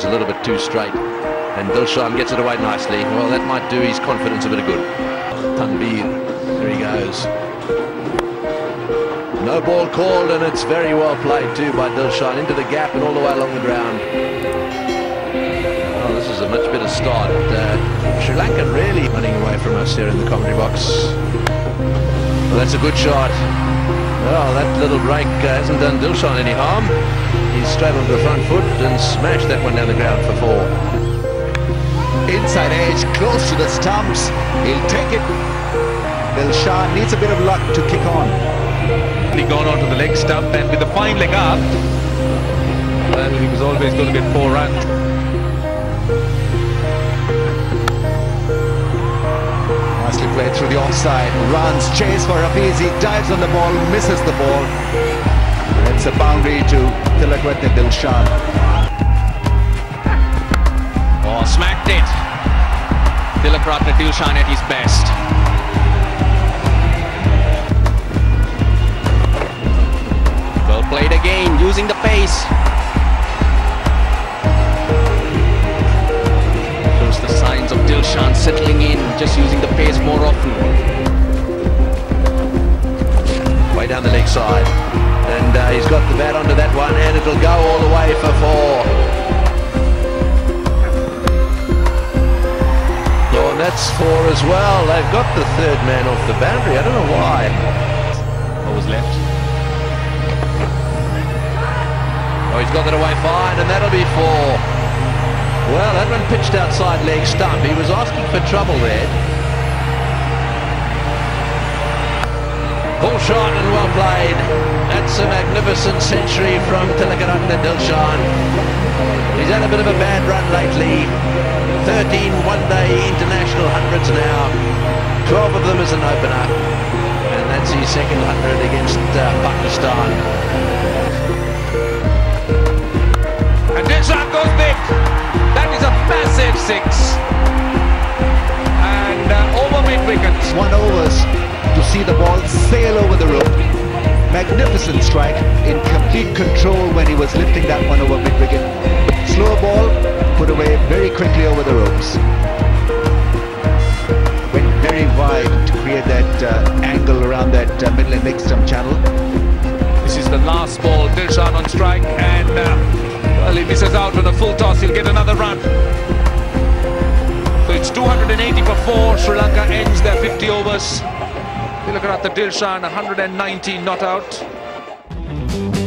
one's a little bit too straight, and Dilshan gets it away nicely. Well, that might do his confidence a bit of good. Tanveer, there he goes. No ball called, and it's very well played too by Dilshan, into the gap and all the way along the ground. Oh, this is a much better start. Sri Lanka really running away from us here in the commentary box. Well, that's a good shot. Oh, that little break hasn't done Dilshan any harm. He's straight onto the front foot and smashed that one down the ground for four. Inside edge, close to the stumps. He'll take it. Dilshan needs a bit of luck to kick on. He's gone onto the leg stump, and with the fine leg up, and he was always going to get 4 runs. Nicely played through the offside, runs, chase for Hafiz, he dives on the ball, misses the ball. It's a boundary to Tillakaratne Dilshan. Oh, smacked it. Tillakaratne Dilshan at his best. Well played again, using the pace. Shows the signs of Dilshan settling in, just using the pace more often. Way down the leg side. And he's got the bat onto that one, and it'll go all the way for 4. Oh, and that's 4 as well. They've got the third man off the boundary. I don't know why. What was left? Oh, he's got that away fine, and that'll be 4. Well, that one pitched outside leg stump. He was asking for trouble there. Full shot and well played. That's a magnificent century from Tillakaratne Dilshan. He's had a bit of a bad run lately. 13 one-day international hundreds now. 12 of them as an opener. And that's his second 100 against Pakistan. And Dilshan goes big. That is a massive 6. And over mid-wickets. 1 overs. To see the ball sail over the rope. Magnificent strike, in complete control when he was lifting that one over mid-wicket. Slow ball, put away very quickly over the ropes. Went very wide to create that angle around that middle and leg stump channel. This is the last ball, Dilshan on strike, and well, he misses out on a full toss, he'll get another run. So it's 280 for 4, Sri Lanka ends their 50 overs. Tillakaratne Dilshan, 119 not out.